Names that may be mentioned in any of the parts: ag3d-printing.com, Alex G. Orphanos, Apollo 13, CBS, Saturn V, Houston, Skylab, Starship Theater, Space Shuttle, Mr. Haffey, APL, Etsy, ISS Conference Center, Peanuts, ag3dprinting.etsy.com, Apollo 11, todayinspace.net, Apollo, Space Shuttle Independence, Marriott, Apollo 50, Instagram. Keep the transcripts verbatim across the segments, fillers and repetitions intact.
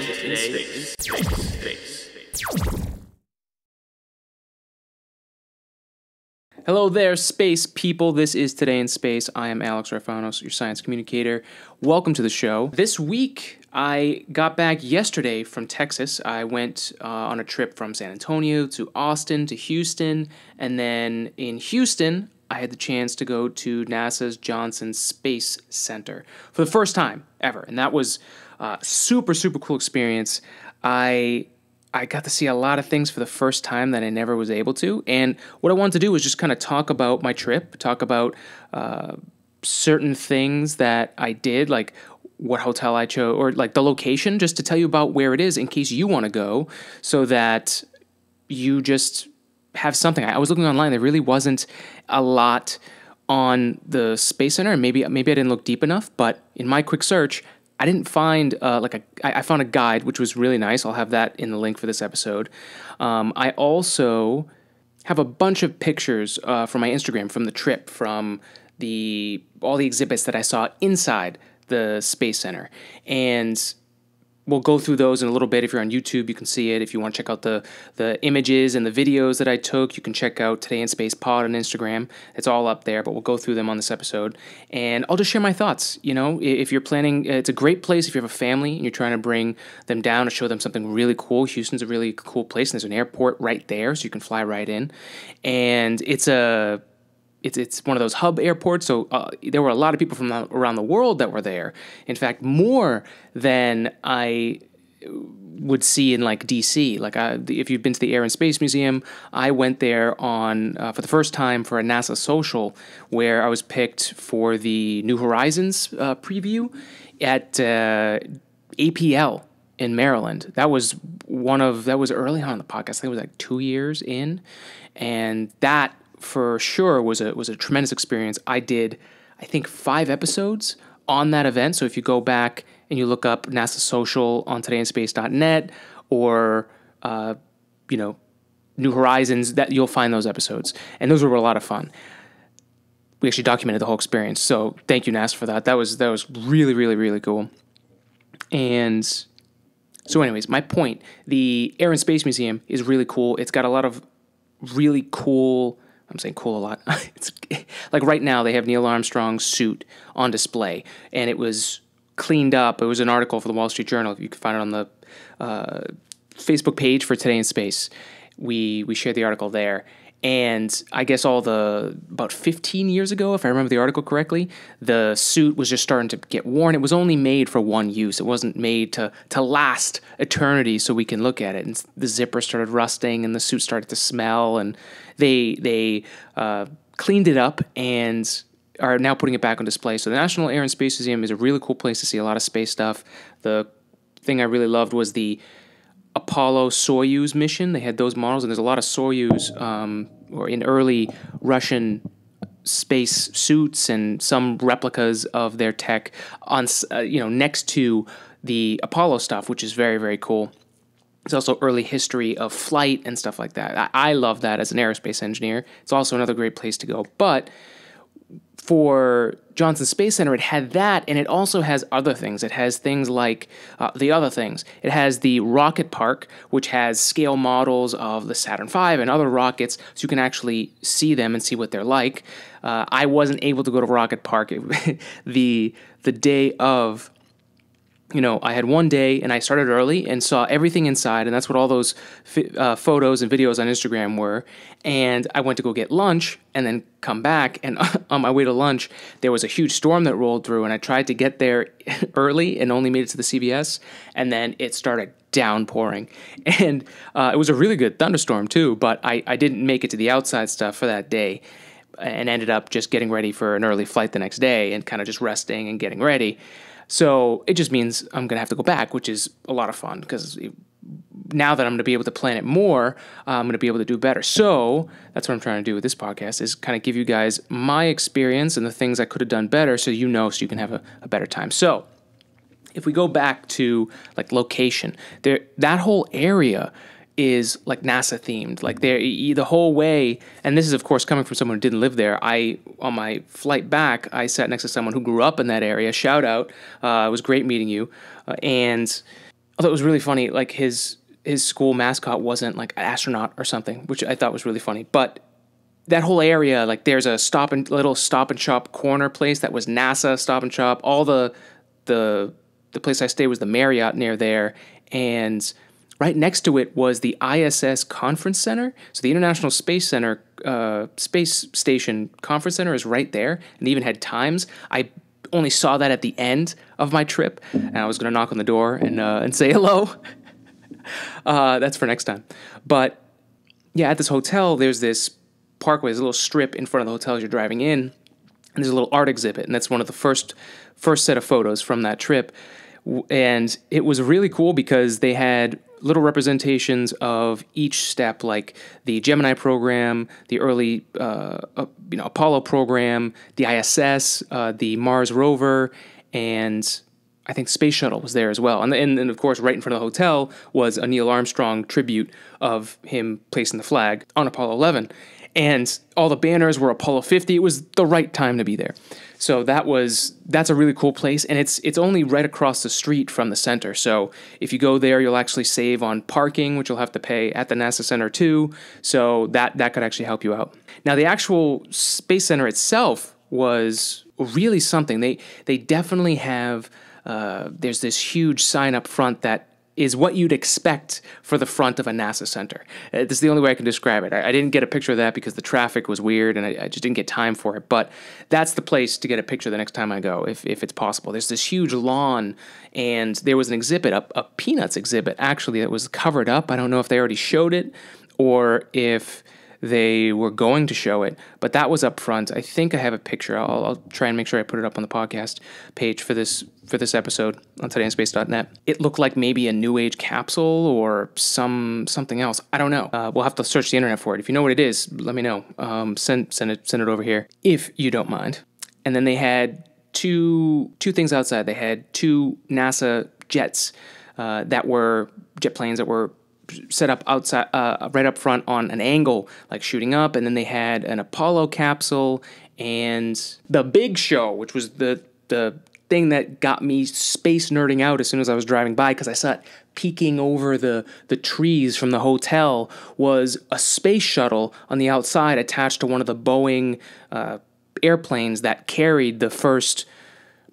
Today in Space. Hello there, space people. This is Today in Space. I am Alex Orphanos, your science communicator. Welcome to the show. This week, I got back yesterday from Texas. I went uh, on a trip from San Antonio to Austin to Houston, and then in Houston, I had the chance to go to NASA's Johnson Space Center for the first time ever, and that was uh, super, super cool experience. I I got to see a lot of things for the first time that I never was able to, and what I wanted to do was just kind of talk about my trip, talk about uh, certain things that I did, like what hotel I chose, or like the location, just to tell you about where it is in case you want to go, so that you just have something. I was looking online. There really wasn't a lot on the Space Center. Maybe maybe I didn't look deep enough, but in my quick search, I didn't find uh, like a. I found a guide, which was really nice. I'll have that in the link for this episode. Um, I also have a bunch of pictures uh, from my Instagram from the trip, from the all the exhibits that I saw inside the Space Center, and we'll go through those in a little bit. If you're on YouTube, you can see it. If you want to check out the the images and the videos that I took, you can check out Today in Space Pod on Instagram. It's all up there, but we'll go through them on this episode. And I'll just share my thoughts. You know, if you're planning, it's a great place if you have a family and you're trying to bring them down to show them something really cool. Houston's a really cool place, and there's an airport right there, so you can fly right in. And it's a... It's it's one of those hub airports, so uh, there were a lot of people from around the world that were there. In fact, more than I would see in like D C. Like I, if you've been to the Air and Space Museum, I went there on uh, for the first time for a NASA social where I was picked for the New Horizons uh, preview at uh, A P L in Maryland. That was one of that was early on in the podcast. I think it was like two years in, and that. For sure was a was a tremendous experience. I did, I think, five episodes on that event. So if you go back and you look up NASA Social on today in space dot net or uh, you know, New Horizons, that you'll find those episodes. And those were a lot of fun. We actually documented the whole experience. So thank you, NASA, for that. That was that was really, really, really cool. And so, anyways, my point: the Air and Space Museum is really cool. It's got a lot of really cool. I'm saying cool a lot. It's like right now they have Neil Armstrong's suit on display, and it was cleaned up. It was an article for the Wall Street Journal. You can find it on the uh, Facebook page for Today in Space. We we shared the article there, and I guess all the about fifteen years ago, if I remember the article correctly, the suit was just starting to get worn. It was only made for one use. It wasn't made to to last eternity, so we can look at it. And the zipper started rusting, and the suit started to smell, and They they uh, cleaned it up and are now putting it back on display. So the National Air and Space Museum is a really cool place to see a lot of space stuff. The thing I really loved was the Apollo Soyuz mission. They had those models, and there's a lot of Soyuz um, or in early Russian space suits and some replicas of their tech on uh, you know next to the Apollo stuff, which is very, very cool. It's also early history of flight and stuff like that. I, I love that as an aerospace engineer. It's also another great place to go. But for Johnson Space Center, it had that, and it also has other things. It has things like uh, the other things. It has the Rocket Park, which has scale models of the Saturn five and other rockets, so you can actually see them and see what they're like. Uh, I wasn't able to go to Rocket Park it, the the day of. You know, I had one day, and I started early and saw everything inside, and that's what all those uh, photos and videos on Instagram were, and I went to go get lunch and then come back, and on my way to lunch, there was a huge storm that rolled through, and I tried to get there early and only made it to the C B S, and then it started downpouring, and uh, it was a really good thunderstorm too, but I, I didn't make it to the outside stuff for that day, and ended up just getting ready for an early flight the next day and kind of just resting and getting ready. So it just means I'm going to have to go back, which is a lot of fun because now that I'm going to be able to plan it more, uh, I'm going to be able to do better. So that's what I'm trying to do with this podcast is kind of give you guys my experience and the things I could have done better so you know so you can have a, a better time. So if we go back to like location, there that whole area is like NASA themed, like there the whole way. And this is, of course, coming from someone who didn't live there. I, on my flight back, I sat next to someone who grew up in that area. Shout out. Uh, it was great meeting you. Uh, and I thought it was really funny. Like his his school mascot wasn't like an astronaut or something, which I thought was really funny. But that whole area, like there's a stop and little stop and shop corner place that was NASA Stop and Shop. All the the the place I stayed was the Marriott near there, and right next to it was the I S S Conference Center. So the International Space Center, uh, Space Station Conference Center is right there, and they even had times. I only saw that at the end of my trip, and I was going to knock on the door and uh, and say hello. uh, that's for next time. But yeah, at this hotel, there's this parkway, there's a little strip in front of the hotel as you're driving in, and there's a little art exhibit, and that's one of the first first set of photos from that trip. And it was really cool because they had little representations of each step, like the Gemini program, the early uh, uh, you know, Apollo program, the I S S, uh, the Mars rover, and I think Space Shuttle was there as well. And, and, and of course, right in front of the hotel was a Neil Armstrong tribute of him placing the flag on Apollo eleven. And all the banners were Apollo fifty. It was the right time to be there. So that was that's a really cool place, and it's it's only right across the street from the center. So if you go there, you'll actually save on parking, which you'll have to pay at the NASA Center too. So that that could actually help you out. Now the actual Space Center itself was really something. They they definitely have uh, there's this huge sign up front that is what you'd expect for the front of a NASA center. Uh, this is the only way I can describe it. I, I didn't get a picture of that because the traffic was weird and I, I just didn't get time for it, but that's the place to get a picture the next time I go, if, if it's possible. There's this huge lawn, and there was an exhibit, a, a Peanuts exhibit, actually, that was covered up. I don't know if they already showed it or if they were going to show it, but that was up front. I think I have a picture. I'll, I'll try and make sure I put it up on the podcast page for this for this episode on today in space dot net. It looked like maybe a New Age capsule or some something else. I don't know. Uh, we'll have to search the internet for it. If you know what it is, let me know. Um, send send it send it over here if you don't mind. And then they had two two things outside. They had two NASA jets uh, that were jet planes that were set up outside, uh, right up front on an angle, like shooting up, and then they had an Apollo capsule and the Big Show, which was the the thing that got me space nerding out as soon as I was driving by, because I saw it peeking over the the trees from the hotel, was a space shuttle on the outside attached to one of the Boeing uh, airplanes that carried the first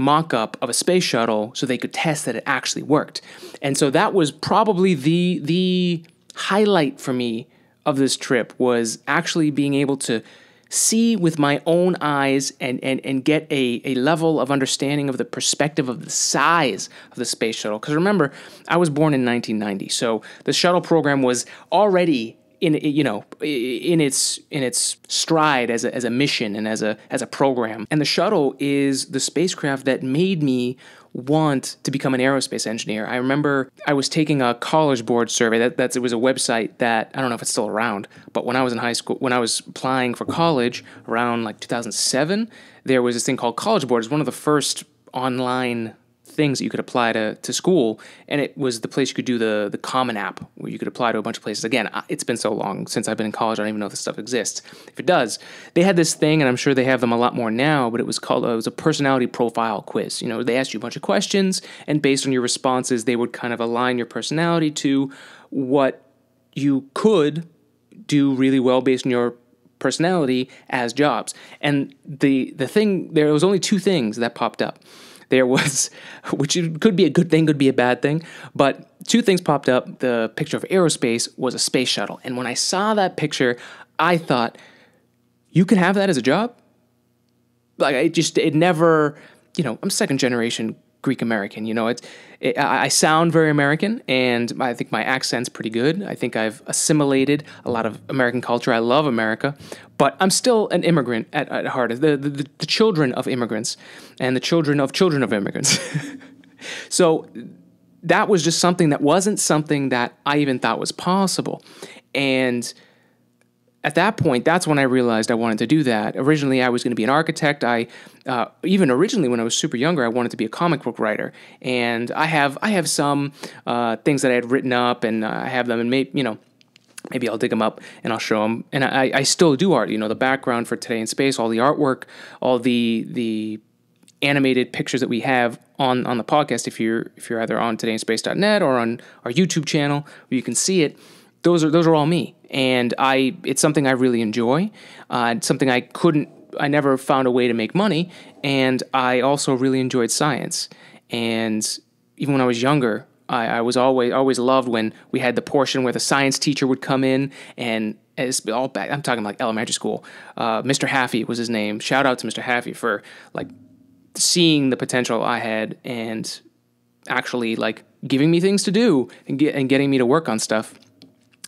mock-up of a space shuttle so they could test that it actually worked. And so that was probably the the highlight for me of this trip, was actually being able to see with my own eyes and and, and get a, a level of understanding of the perspective of the size of the space shuttle. Because remember, I was born in nineteen ninety, so the shuttle program was already in you know in its in its stride as a, as a mission and as a as a program. And the shuttle is the spacecraft that made me want to become an aerospace engineer. I remember I was taking a College Board survey. That that's it was a website that I don't know if it's still around, but when I was in high school, when I was applying for college around like two thousand seven, there was this thing called College Board. It's one of the first online things that you could apply to, to school, and it was the place you could do the, the Common App, where you could apply to a bunch of places. Again, it's been so long since I've been in college, I don't even know if this stuff exists. If it does, they had this thing, and I'm sure they have them a lot more now, but it was called, it was a personality profile quiz. You know, they asked you a bunch of questions, and based on your responses, they would kind of align your personality to what you could do really well based on your personality as jobs. And the the thing, there was only two things that popped up. There was, which could be a good thing, could be a bad thing, but two things popped up. The picture of aerospace was a space shuttle. And when I saw that picture, I thought, you can have that as a job? Like, it just, it never, you know, I'm second generation Greek American, you know, it's, it, I sound very American, and I think my accent's pretty good. I think I've assimilated a lot of American culture. I love America, but I'm still an immigrant at, at heart, the, the, the children of immigrants and the children of children of immigrants. So that was just something that wasn't something that I even thought was possible. And at that point, that's when I realized I wanted to do that. Originally, I was going to be an architect. I, uh, even originally when I was super younger, I wanted to be a comic book writer. And I have I have some uh, things that I had written up, and uh, I have them, and maybe, you know, maybe I'll dig them up and I'll show them. And I, I still do art. You know, the background for Today in Space, all the artwork, all the the animated pictures that we have on, on the podcast, if you're if you're either on today in space dot net or on our YouTube channel where you can see it, those are those are all me. And I it's something I really enjoy. Uh, it's something I couldn't I never found a way to make money, and I also really enjoyed science. And even when I was younger, I, I was always always loved when we had the portion where the science teacher would come in, and it's all back, I'm talking like elementary school. Uh, Mister Haffey was his name. Shout out to Mister Haffey for like seeing the potential I had and actually like giving me things to do and get, and getting me to work on stuff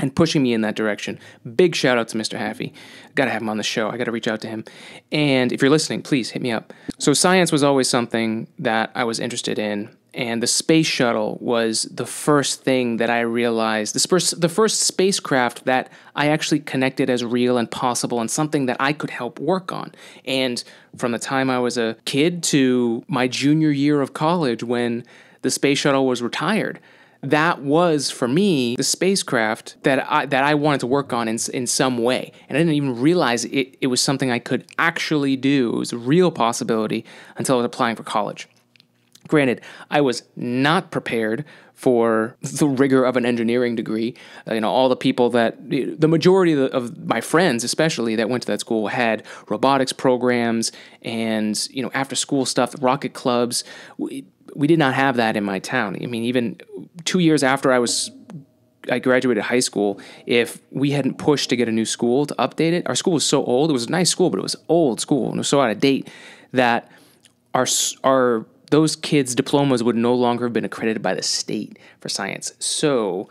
and pushing me in that direction. Big shout out to Mister Haffey. Got to have him on the show. I got to reach out to him. And if you're listening, please hit me up. So science was always something that I was interested in. And the space shuttle was the first thing that I realized, the first, the first spacecraft that I actually connected as real and possible and something that I could help work on. And from the time I was a kid to my junior year of college when the space shuttle was retired, that was, for me, the spacecraft that I, that I wanted to work on in, in some way. And I didn't even realize it, it was something I could actually do. It was a real possibility until I was applying for college. Granted, I was not prepared for the rigor of an engineering degree. Uh, you know, all the people that, the majority of, the, of my friends, especially, that went to that school had robotics programs and, you know, after school stuff, rocket clubs. We, we did not have that in my town. I mean, even two years after I was, I graduated high school, if we hadn't pushed to get a new school to update it, our school was so old. It was a nice school, but it was old school and it was so out of date that our, our, those kids' diplomas would no longer have been accredited by the state for science. So,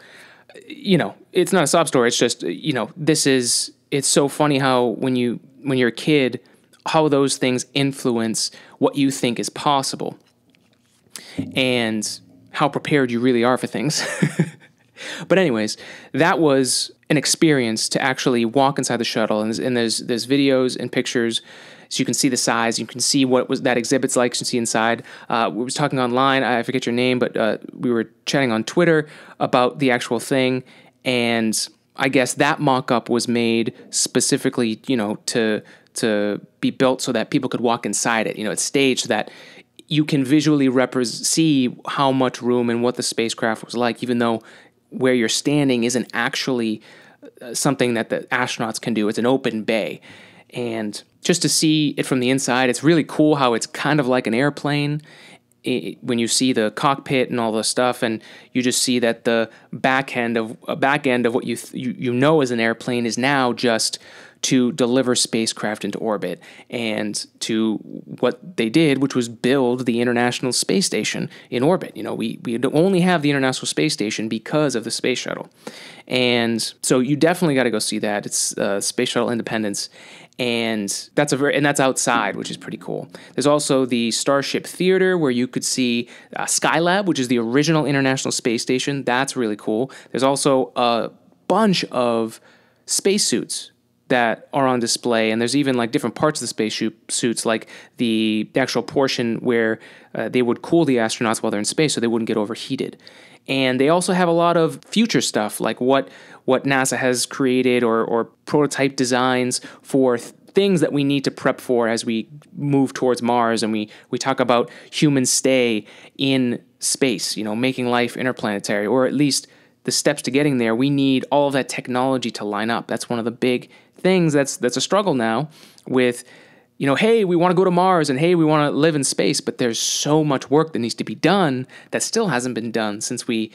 you know, it's not a sob story. It's just, you know, this is, it's so funny how when you, when you're a kid, how those things influence what you think is possible and how prepared you really are for things. But anyways, that was an experience to actually walk inside the shuttle. And there's, and there's, there's videos and pictures, so you can see the size, you can see what was that exhibit's like, you can see inside. Uh, we was talking online, I forget your name, but uh, we were chatting on Twitter about the actual thing, and I guess that mock-up was made specifically, you know, to to be built so that people could walk inside it. You know, it's staged that you can visually repre- see how much room and what the spacecraft was like, even though where you're standing isn't actually something that the astronauts can do. It's an open bay. And just to see it from the inside, it's really cool how it's kind of like an airplane it, when you see the cockpit and all the stuff, and you just see that the back end of uh, back end of what you, th- you you know as an airplane is now just to deliver spacecraft into orbit and to what they did, which was build the International Space Station in orbit. You know, we, we only have the International Space Station because of the Space Shuttle. And so you definitely got to go see that. It's uh, Space Shuttle Independence. And that's a very, and that's outside, which is pretty cool. There's also the Starship Theater, where you could see uh, Skylab, which is the original International Space Station. That's really cool. There's also a bunch of spacesuits that are on display, and there's even like different parts of the space suits, like the actual portion where uh, they would cool the astronauts while they're in space so they wouldn't get overheated. And they also have a lot of future stuff, like what what NASA has created or, or prototype designs for th- things that we need to prep for as we move towards Mars. And we, we talk about human stay in space, you know, making life interplanetary, or at least the steps to getting there. We need all of that technology to line up. That's one of the big things that's that's a struggle now with, you know, hey, we want to go to Mars and hey, we want to live in space, but there's so much work that needs to be done that still hasn't been done since we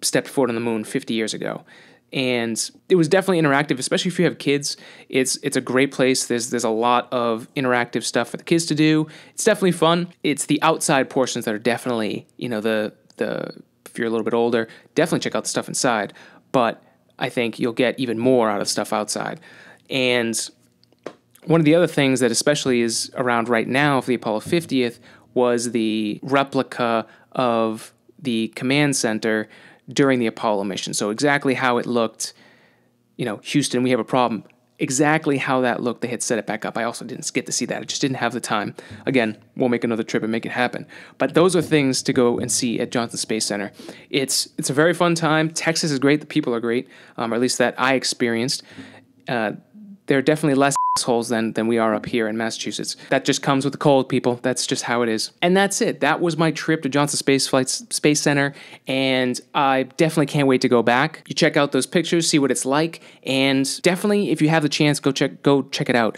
stepped foot on the moon fifty years ago. And it was definitely interactive, especially if you have kids. It's it's a great place. There's there's a lot of interactive stuff for the kids to do. It's definitely fun. It's the outside portions that are definitely, you know, the the if you're a little bit older, definitely check out the stuff inside. But I think you'll get even more out of stuff outside. And one of the other things that especially is around right now for the Apollo fiftieth was the replica of the command center during the Apollo mission. So exactly how it looked, you know, Houston, we have a problem. Exactly how that looked, they had set it back up. I also didn't get to see that. I just didn't have the time. Again, we'll make another trip and make it happen. But those are things to go and see at Johnson Space Center. It's it's a very fun time. Texas is great. The people are great, um, or at least that I experienced. Uh, they're definitely less assholes than, than we are up here in Massachusetts. That just comes with the cold, people. That's just how it is. And that's it. That was my trip to Johnson Space Flight Space Center, and I definitely can't wait to go back. You check out those pictures, see what it's like, and definitely, if you have the chance, go check go check it out.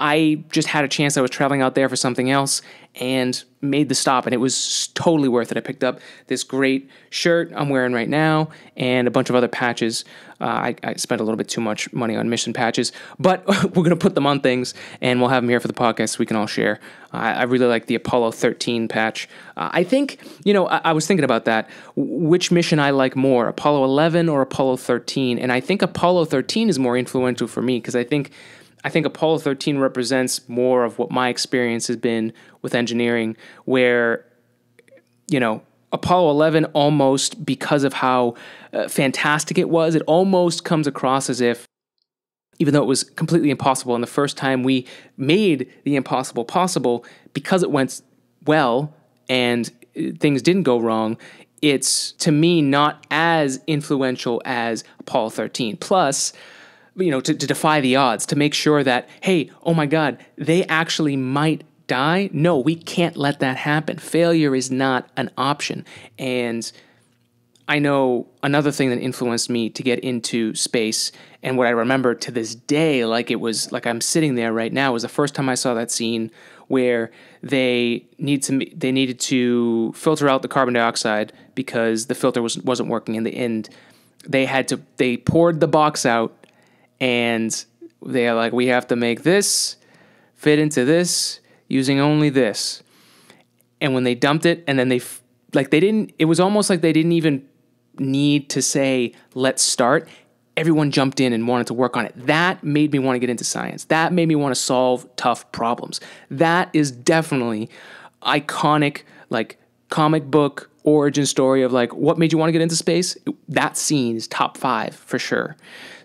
I just had a chance. I was traveling out there for something else and made the stop, and it was totally worth it. I picked up this great shirt I'm wearing right now and a bunch of other patches. Uh, I, I spent a little bit too much money on mission patches, but we're going to put them on things, and we'll have them here for the podcast so we can all share. Uh, I really like the Apollo thirteen patch. Uh, I think, you know, I, I was thinking about that, which mission I like more, Apollo eleven or Apollo thirteen, and I think Apollo thirteen is more influential for me because I think I think Apollo thirteen represents more of what my experience has been with engineering, where, you know, Apollo eleven almost, because of how uh, fantastic it was, it almost comes across as if, even though it was completely impossible, and the first time we made the impossible possible, because it went well and things didn't go wrong, it's, to me, not as influential as Apollo thirteen. Plus, you know, to, to defy the odds, to make sure that, hey, oh my God, they actually might die. No, we can't let that happen. Failure is not an option. And I know another thing that influenced me to get into space, and what I remember to this day, like it was, like I'm sitting there right now, was the first time I saw that scene where they need to, they needed to filter out the carbon dioxide because the filter was, wasn't working in the end. They had to, they poured the box out, and they're like, we have to make this fit into this using only this. And when they dumped it, and then they, f like they didn't, it was almost like they didn't even need to say, let's start. Everyone jumped in and wanted to work on it. That made me want to get into science. That made me want to solve tough problems. That is definitely iconic, like comic book origin story of like, what made you want to get into space? That scene is top five for sure.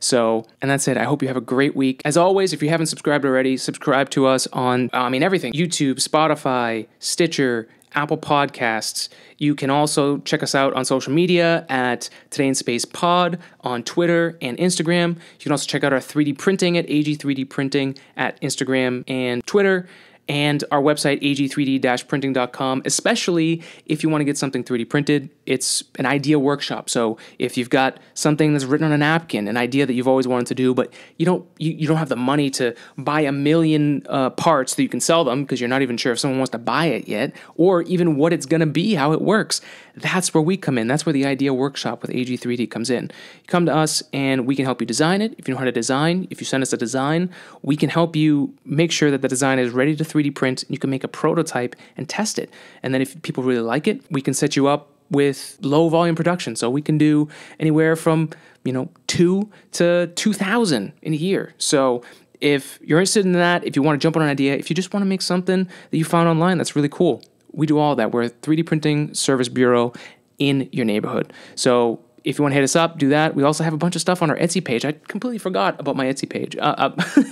So, and that's it. I hope you have a great week. As always, if you haven't subscribed already, subscribe to us on, I mean, everything, YouTube, Spotify, Stitcher, Apple Podcasts. You can also check us out on social media at Today in Space Pod on Twitter and Instagram. You can also check out our three D printing at A G three D printing at Instagram and Twitter, and our website, A G three D dash printing dot com, especially if you want to get something three D printed. It's an idea workshop. So if you've got something that's written on a napkin, an idea that you've always wanted to do, but you don't, you, you don't have the money to buy a million uh, parts that you can sell them because you're not even sure if someone wants to buy it yet, or even what it's going to be, how it works, that's where we come in. That's where the idea workshop with A G three D comes in. You come to us and we can help you design it. If you know how to design, if you send us a design, we can help you make sure that the design is ready to three D print, and you can make a prototype and test it. And then if people really like it, we can set you up with low volume production. So we can do anywhere from, you know, two to two thousand in a year. So if you're interested in that, if you want to jump on an idea, if you just want to make something that you found online that's really cool, we do all that. We're a three D printing service bureau in your neighborhood. So if you want to hit us up, do that. We also have a bunch of stuff on our Etsy page. I completely forgot about my Etsy page, uh, uh,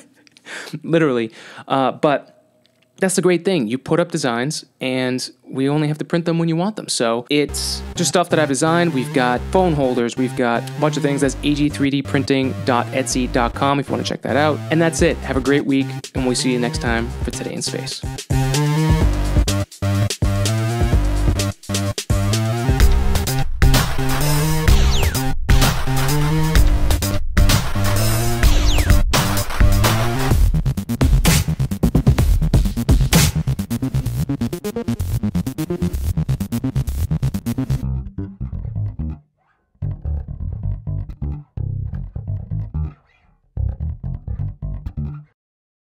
literally. Uh, but that's the great thing. You put up designs and we only have to print them when you want them. So it's just stuff that I've designed. We've got phone holders. We've got a bunch of things. That's A G three D printing dot etsy dot com if you want to check that out. And that's it. Have a great week, and we'll see you next time for Today in Space.